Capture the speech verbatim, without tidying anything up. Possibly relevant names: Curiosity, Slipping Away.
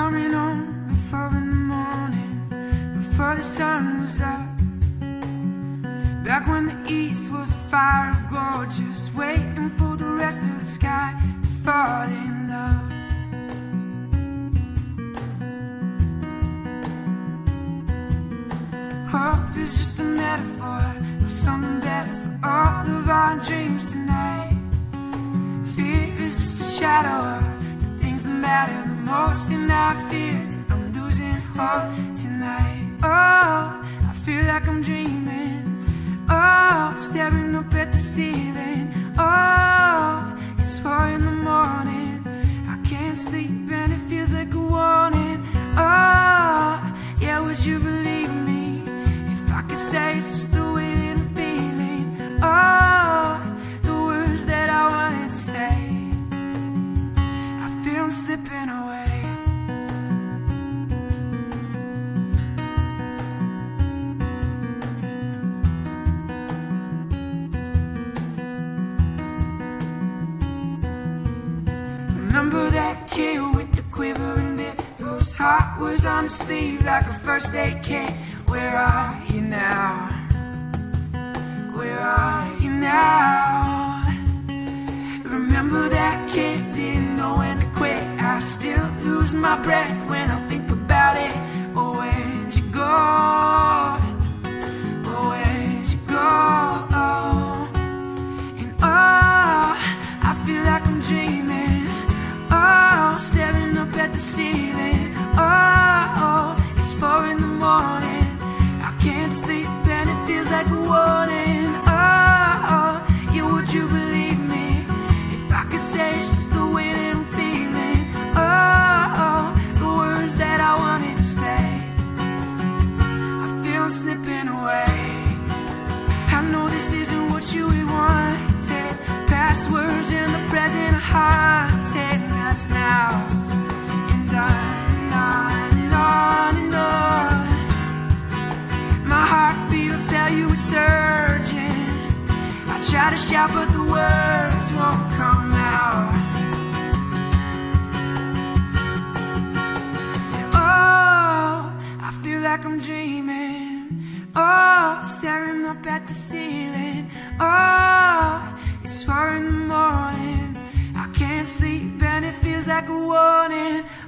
coming home at four in the morning, before the sun was up. Back when the east was a fire of gold, just waiting for the rest of the sky to fall in love. Hope is just a metaphor for something better, for all of our dreams tonight. Fear is just a shadow of the things that matter the most, and I fear that I'm losing hope tonight. Oh, I feel like I'm dreaming. Oh, staring up at the ceiling. Oh, it's four in the morning. I can't sleep and it feels like a warning. Oh, yeah, would you believe me if I could say it's just the way that I'm feeling? Oh, the words that I wanted to say, I feel I'm slipping away. Remember that kid with the quivering lip, whose heart was on his sleeve like a first aid kit. Where are you now? Where are you now? Remember that kid didn't know when to quit. I still lose my breath when I think about it. Oh, where'd you go? Oh, where'd you go? And oh, I feel like I'm dreaming. Oh, staring up at the ceiling. Oh, it's four in the morning. I can't sleep and it feels like a warning. Oh, yeah, would you believe me if I could say it's just the way that I'm feeling? Oh, the words that I wanted to say, I feel I'm slipping away. I know this isn't what you wanted. Past words in the present heart. Now and on and on and on and on. My heartbeat will tell you it's urgent. I try to shout but the words won't come out. Oh, I feel like I'm dreaming. Oh, staring up at the ceiling. Oh, it's four in the morning. I can't sleep and it feels like a warning.